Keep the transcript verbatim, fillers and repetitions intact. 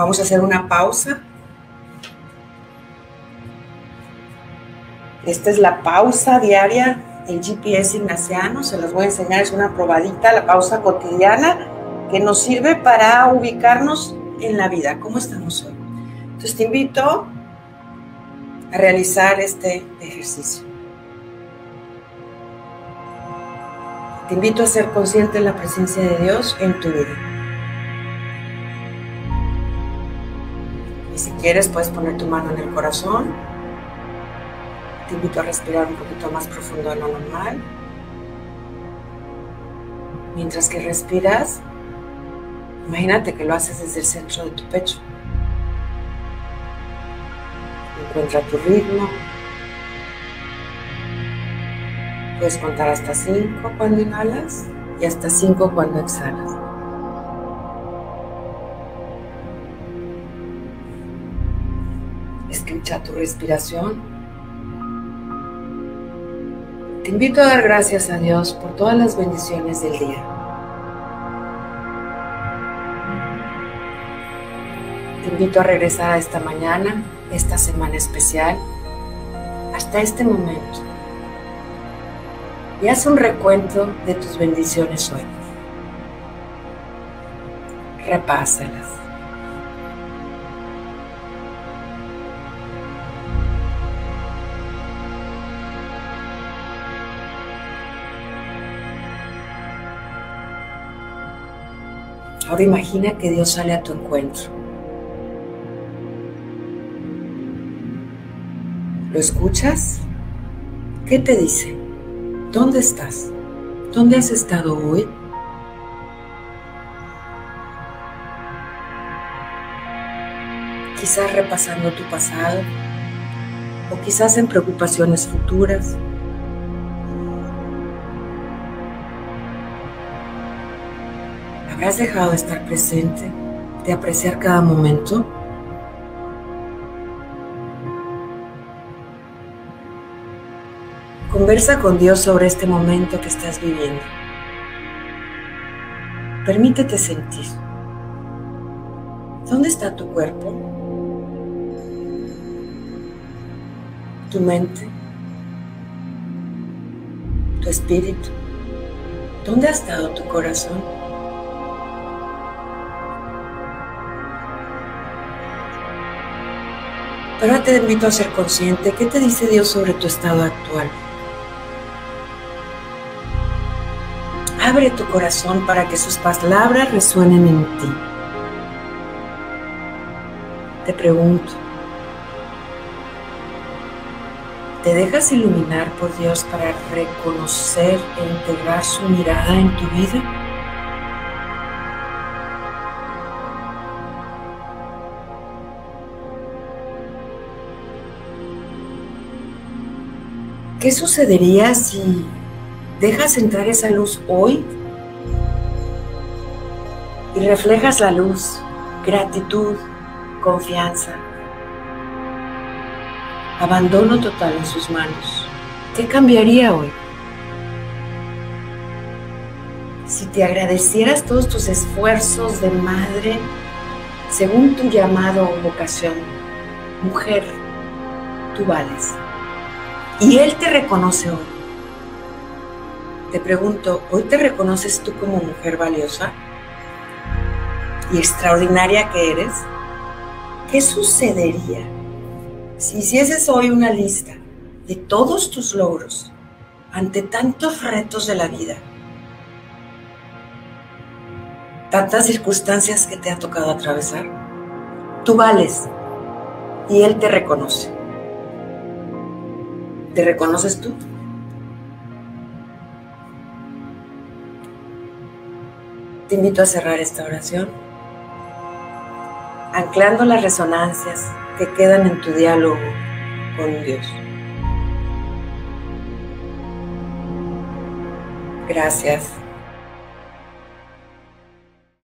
Vamos a hacer una pausa. Esta es la pausa diaria en G P S Ignaciano. Se las voy a enseñar, es una probadita, la pausa cotidiana que nos sirve para ubicarnos en la vida. ¿Cómo estamos hoy? Entonces te invito a realizar este ejercicio. Te invito a ser consciente de la presencia de Dios en tu vida. Si quieres, puedes poner tu mano en el corazón. Te invito a respirar un poquito más profundo de lo normal. Mientras que respiras, imagínate que lo haces desde el centro de tu pecho. Encuentra tu ritmo. Puedes contar hasta cinco cuando inhalas y hasta cinco cuando exhalas. Escucha tu respiración. Te invito a dar gracias a Dios por todas las bendiciones del día. Te invito a regresar a esta mañana, esta semana especial, hasta este momento. Y haz un recuento de tus bendiciones hoy. Repásalas. Ahora imagina que Dios sale a tu encuentro. ¿Lo escuchas? ¿Qué te dice? ¿Dónde estás? ¿Dónde has estado hoy? Quizás repasando tu pasado, o quizás en preocupaciones futuras. ¿Has dejado de estar presente, de apreciar cada momento? Conversa con Dios sobre este momento que estás viviendo. Permítete sentir. ¿Dónde está tu cuerpo? ¿Tu mente? ¿Tu espíritu? ¿Dónde ha estado tu corazón? Ahora te invito a ser consciente. ¿Qué te dice Dios sobre tu estado actual? Abre tu corazón para que sus palabras resuenen en ti. Te pregunto, ¿te dejas iluminar por Dios para reconocer e integrar su mirada en tu vida? ¿Qué sucedería si dejas entrar esa luz hoy y reflejas la luz, gratitud, confianza, abandono total en sus manos? ¿Qué cambiaría hoy? Si te agradecieras todos tus esfuerzos de madre, según tu llamado o vocación, mujer, tú vales. Y Él te reconoce hoy. Te pregunto, ¿hoy te reconoces tú como mujer valiosa y extraordinaria que eres? ¿Qué sucedería si hicieses hoy una lista de todos tus logros ante tantos retos de la vida? Tantas circunstancias que te ha tocado atravesar. Tú vales y Él te reconoce. ¿Te reconoces tú? Te invito a cerrar esta oración, anclando las resonancias que quedan en tu diálogo con Dios. Gracias.